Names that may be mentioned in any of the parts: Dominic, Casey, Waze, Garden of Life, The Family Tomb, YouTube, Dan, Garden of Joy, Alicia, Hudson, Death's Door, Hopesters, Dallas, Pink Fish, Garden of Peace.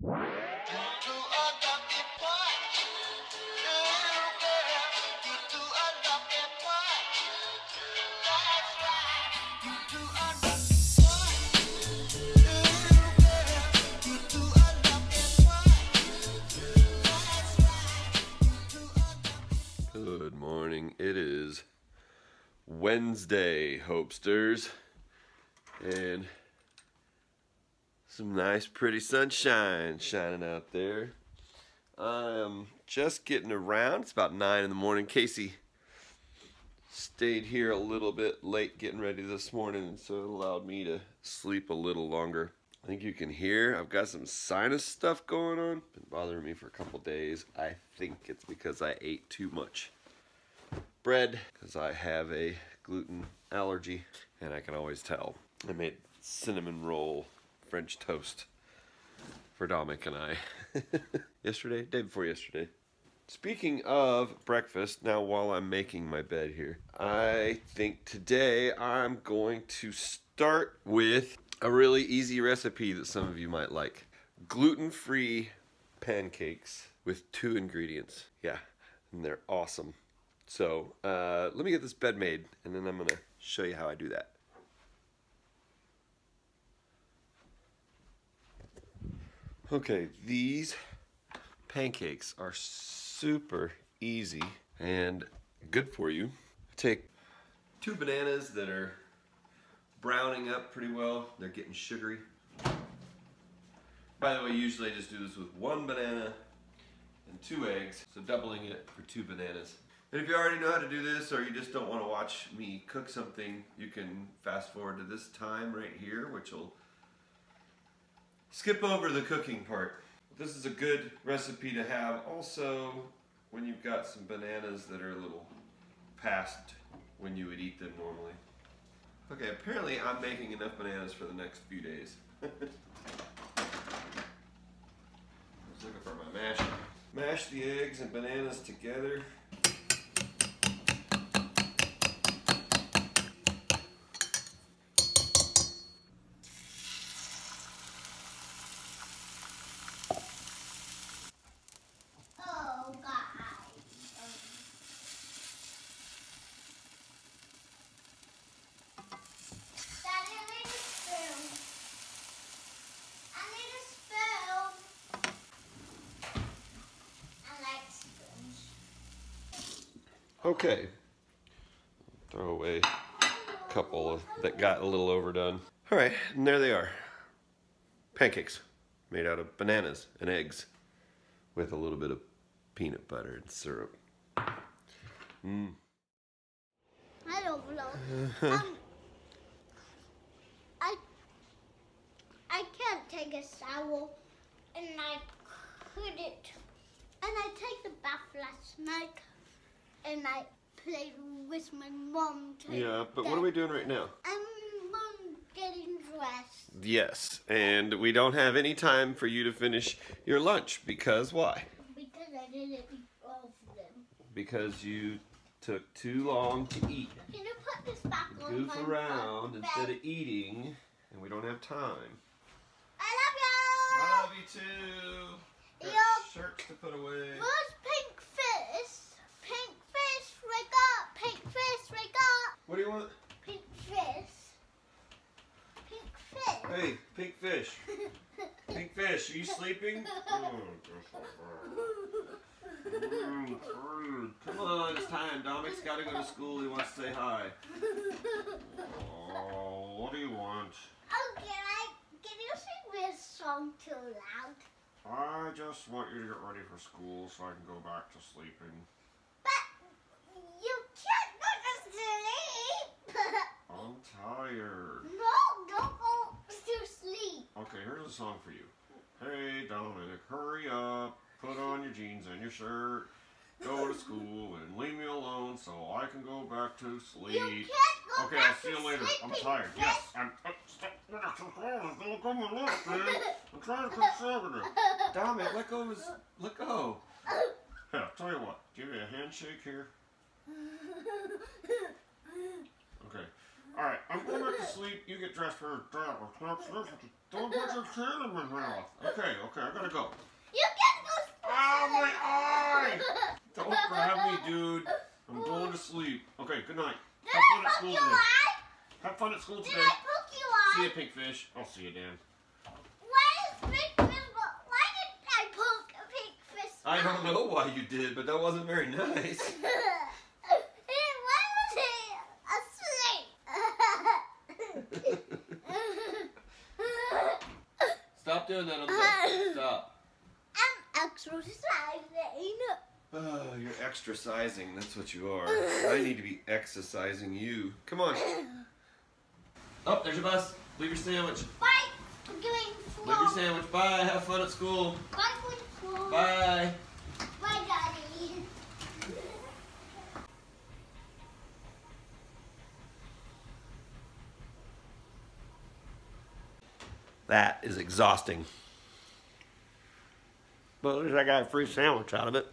Good morning. It is Wednesday, Hopesters, and some nice pretty sunshine shining out there. I'm just getting around. It's about 9 in the morning. Casey stayed here a little bit late getting ready this morning, and so it allowed me to sleep a little longer. I think you can hear I've got some sinus stuff going on. Been bothering me for a couple days. I think it's because I ate too much bread, because I have a gluten allergy, and I can always tell. I made cinnamon roll French toast for Dominic and I yesterday, day before yesterday. Speaking of breakfast, now while I'm making my bed here, I think today I'm going to start with a really easy recipe that some of you might like. Gluten-free pancakes with 2 ingredients. Yeah, and they're awesome. So let me get this bed made, and then I'm gonna show you how I do that. Okay, these pancakes are super easy and good for you. Take 2 bananas that are browning up pretty well. They're getting sugary. By the way, usually I just do this with 1 banana and 2 eggs, so doubling it for 2 bananas. And if you already know how to do this, or you just don't want to watch me cook something, you can fast forward to this time right here, which will skip over the cooking part. This is a good recipe to have also when you've got some bananas that are a little past when you would eat them normally. Okay, apparently I'm making enough bananas for the next few days. I was looking for my mash. Mash the eggs and bananas together. Okay, throw away a couple that got a little overdone. All right, and there they are. Pancakes made out of bananas and eggs with a little bit of peanut butter and syrup. Mm. I don't know. I can't take a shower, and I couldn't. And I take the bath last night. And I played with my mom. Yeah, but what are we doing right now? I'm getting dressed. Yes, and we don't have any time for you to finish your lunch, because why? Because I didn't eat all of them. Because you took too long to eat. Can you put this back on my bed? Goof around instead of eating, and we don't have time. I love you! I love you too! Got shirts to put away. Where's Pink Fish? Pink Fish, wake up! Pink Fish, wake up! What do you want? Pink Fish. Pink Fish. Hey, Pink Fish. Pink Fish, are you sleeping? Come on, it's time. Dominic's got to go to school. He wants to say hi. Oh, what do you want? Oh, can you sing this song too loud? I just want you to get ready for school so I can go back to sleeping. I'm tired. No, don't go to sleep. Okay, here's a song for you. Hey, Dominic, hurry up. Put on your jeans and your shirt. Go to school and leave me alone so I can go back to sleep. You can't go okay, back I'll see you later. Sleeping. I'm tired. Yes, I'm trying to conserve it. Dominic, let go of his. Let go. Yeah, tell you what. Give me a handshake here. Okay. Alright, I'm going back to sleep. You get dressed for Dallas. Don't put your tail in my mouth. Okay, I gotta go. You can't go sleep. Ow, my eye! Don't grab me, dude. I'm going to sleep. Okay, good night. Have fun at school today. Did I poke you on? See you, Pink Fish. I'll see you, Dan. Why did I poke a Pink Fish? I don't know why you did, but that wasn't very nice. Stop doing that on the bed. Stop. I'm exercising. Oh, you're exercising. That's what you are. I need to be exercising you. Come on. Oh, there's your bus. Leave your sandwich. Bye. I'm going to school. Leave your sandwich. Bye. Have fun at school. Bye. Bye. Bye, Daddy. That is exhausting. But at least I got a free sandwich out of it.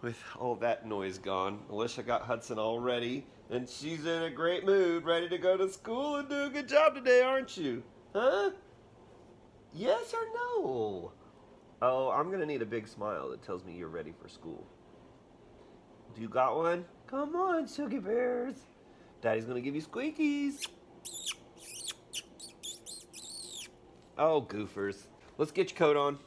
With all that noise gone, Alicia got Hudson all ready, and she's in a great mood, ready to go to school and do a good job today, aren't you? Huh? Yes or no? Oh, I'm gonna need a big smile that tells me you're ready for school. Do you got one? Come on, sugar bears. Daddy's gonna give you squeakies. Oh, goofers. Let's get your coat on.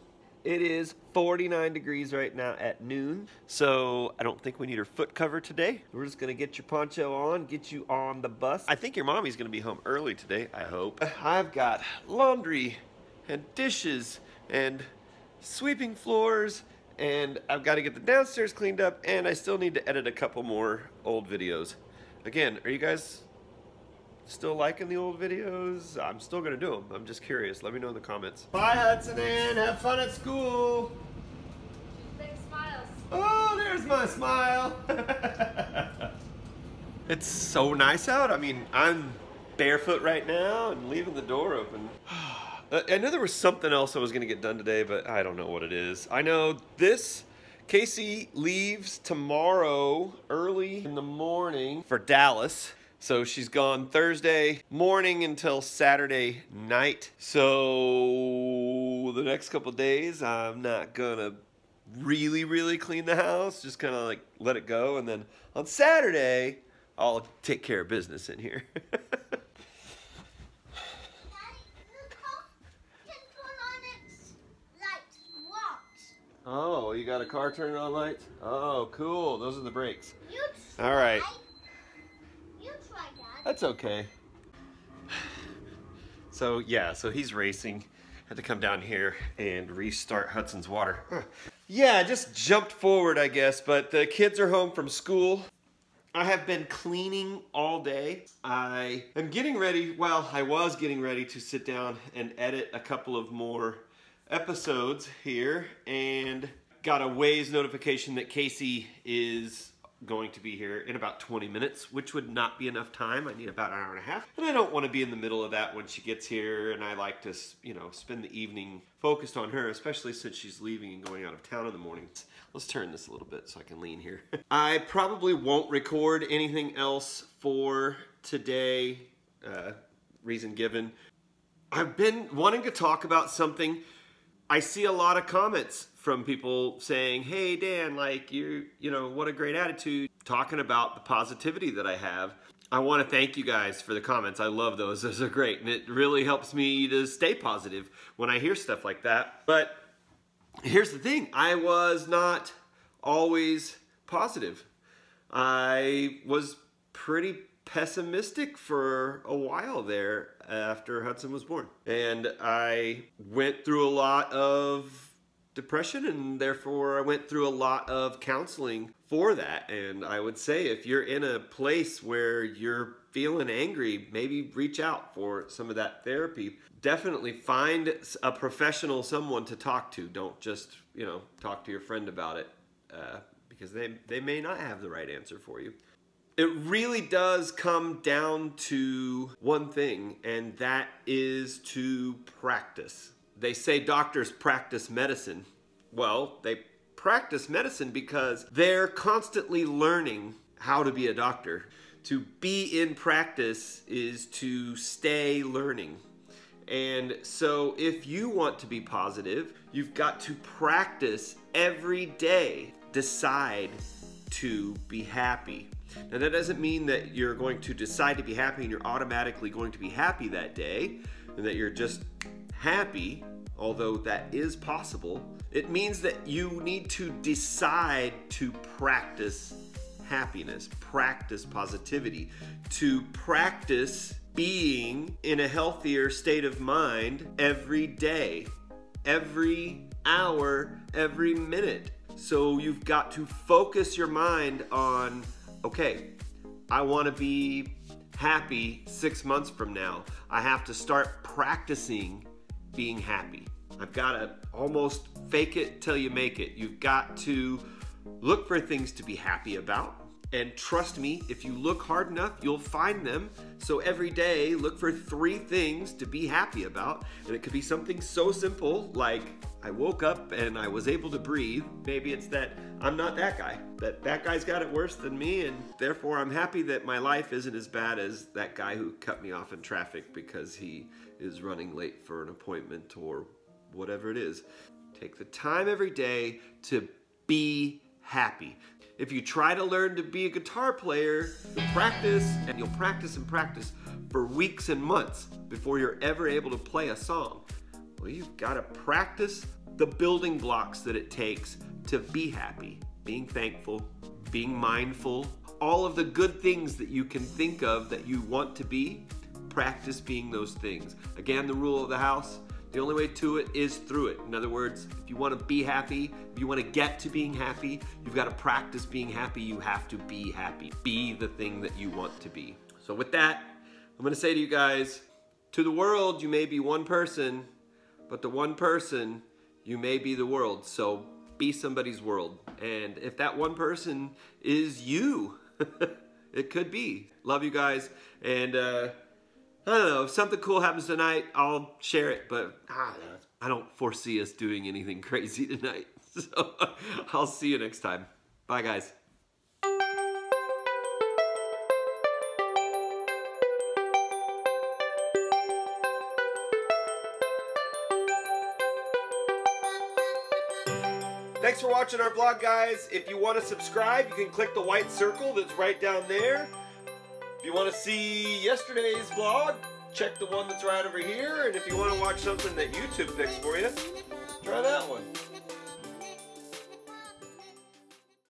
It is 49 degrees right now at noon, so I don't think we need her foot cover today. We're just gonna get your poncho on, get you on the bus. I think your mommy's gonna be home early today, I hope. I've got laundry and dishes and sweeping floors, and I've gotta get the downstairs cleaned up, and I still need to edit a couple more old videos. Again, are you guys still liking the old videos? I'm still gonna do them. I'm just curious. Let me know in the comments. Bye, Hudson and have fun at school. Big smiles. Oh, there's my smile. It's so nice out. I mean, I'm barefoot right now and leaving the door open. I know there was something else I was gonna get done today, but I don't know what it is. I know this. Casey leaves tomorrow early in the morning for Dallas. So she's gone Thursday morning until Saturday night. So the next couple days, I'm not gonna really clean the house, just kinda like let it go. And then on Saturday, I'll take care of business in here. Daddy, look how you can turn on its lights, watch. Oh, you got a car turning on lights? Oh, cool, those are the brakes. All right. That's okay. So yeah, so he's racing. Had to come down here and restart Hudson's water. Yeah, just jumped forward, I guess, but the kids are home from school. I have been cleaning all day. I am getting ready, well, I was getting ready to sit down and edit a couple of more episodes here, and got a Waze notification that Casey is going to be here in about 20 minutes, which would not be enough time. I need about an hour and a half. And I don't want to be in the middle of that when she gets here, and I like to, you know, spend the evening focused on her, especially since she's leaving and going out of town in the morning. Let's turn this a little bit so I can lean here. I probably won't record anything else for today, reason given. I've been wanting to talk about something. I see a lot of comments from people saying, hey Dan, like you know, what a great attitude, talking about the positivity that I have. I want to thank you guys for the comments. I love those. Those are great, and it really helps me to stay positive when I hear stuff like that. But here's the thing, I was not always positive. I was pretty pessimistic for a while there after Hudson was born, and I went through a lot of depression, and therefore I went through a lot of counseling for that. And I would say if you're in a place where you're feeling angry, maybe reach out for some of that therapy. Definitely find a professional, someone to talk to. Don't just, you know, talk to your friend about it, because they may not have the right answer for you. It really does come down to one thing, and that is to practice. They say doctors practice medicine. Well, they practice medicine because they're constantly learning how to be a doctor. To be in practice is to stay learning. And so if you want to be positive, you've got to practice every day. Decide to be happy. Now that doesn't mean that you're going to decide to be happy and you're automatically going to be happy that day and that you're just happy, although that is possible. It means that you need to decide to practice happiness, practice positivity, to practice being in a healthier state of mind every day, every hour, every minute. So you've got to focus your mind on, okay, I want to be happy 6 months from now. I have to start practicing being happy. I've got to almost fake it till you make it. You've got to look for things to be happy about. And trust me, if you look hard enough, you'll find them. So every day, look for 3 things to be happy about. And it could be something so simple like, I woke up and I was able to breathe. Maybe it's that I'm not that guy. That guy's got it worse than me, and therefore I'm happy that my life isn't as bad as that guy who cut me off in traffic because he is running late for an appointment or whatever it is. Take the time every day to be happy. If you try to learn to be a guitar player, you'll practice and practice for weeks and months before you're ever able to play a song. Well, you've got to practice the building blocks that it takes to be happy. Being thankful, being mindful, all of the good things that you can think of that you want to be, practice being those things. Again, the rule of the house, the only way to it is through it. In other words, if you want to be happy, if you want to get to being happy, you've got to practice being happy. You have to be happy. Be the thing that you want to be. So with that, I'm going to say to you guys, to the world, you may be one person, but to one person, you may be the world. So be somebody's world. And if that one person is you, it could be. Love you guys. And, I don't know, if something cool happens tonight, I'll share it, but I don't foresee us doing anything crazy tonight. So I'll see you next time. Bye, guys. Thanks for watching our vlog, guys. If you want to subscribe, you can click the white circle that's right down there. If you want to see yesterday's vlog, check the one that's right over here. And if you want to watch something that YouTube picks for you, try that one.